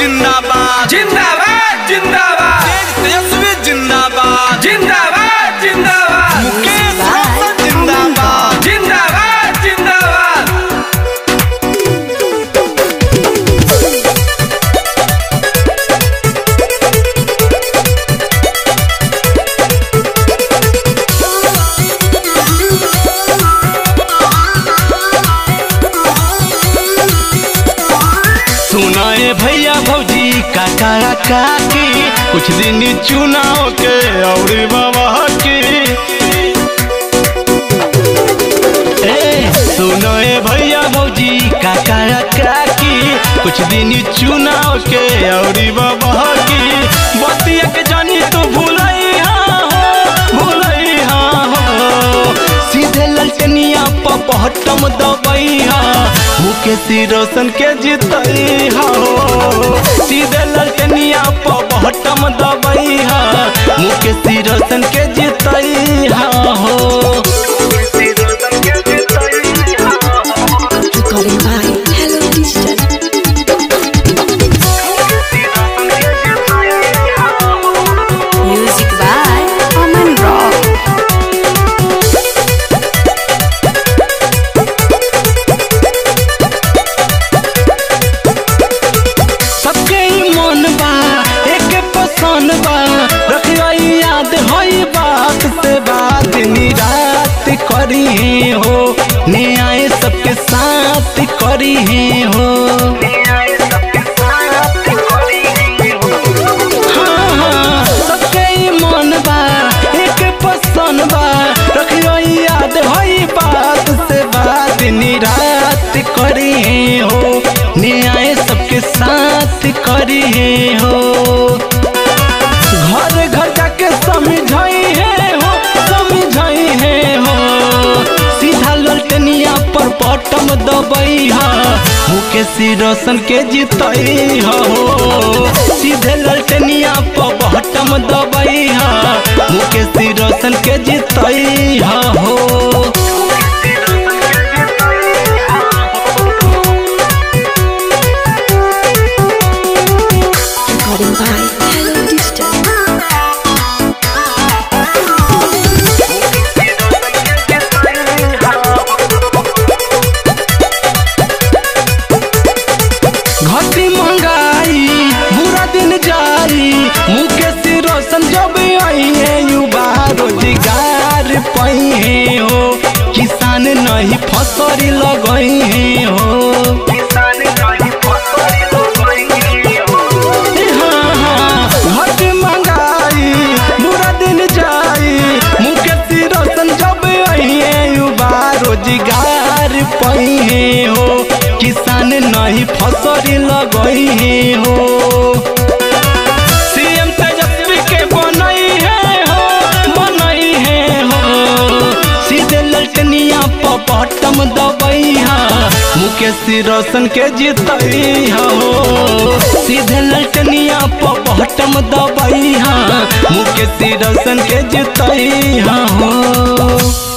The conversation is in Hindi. जिंदाबाद जिंदाबाद जिंदाबाद तेजस्वी जिंदाबाद जिंदाबाद जिंदाबाद मुकेश राउशन जिंदाबाद जिंदाबाद जिंदाबाद। सुनाए भैया भौजी काका काकी कुछ दिन चुनाव के और बाबा के सुनो ए भैया भौजी काका काकी कुछ दिन चुनाव के और बाबा की बतिया के जानी तो भूलैया सीधे ललचनिया पहटम दबैया मुकेश रौशन के जीतैया सीधे ललचनिया पहटम दबैया मुकेश रौशन के जीतैया हो करी हो न्याय सबके साथ करी है हो न्याय सबके साथ करी है हो हाँ सबके मन बा एक पसंद बा रखियो याद होई बात से बात निरात करी है हो न्याय सबके साथ करी है हो घर घर जाके समझाई है हो समझाई है पर पटम दबैया मुकेश रौशन के जीतैया हो सीधे ललटनिया पर पटम दबैया मुकेश रौशन के जीतैया हो नहीं फसरी लगई है हो किसान नहीं फसरी लगई है हो हां हां घट मंगाई बुरा दिन जाई मुकेश रौशन जब आई है युवा रोजगार पई है हो किसान नहीं फसरी लगई है हो पटम दबैया मुकेश रौशन के जीतैया हो सीधे ललटनिया पटम दबैया मुकेश रौशन के जीतैया हो।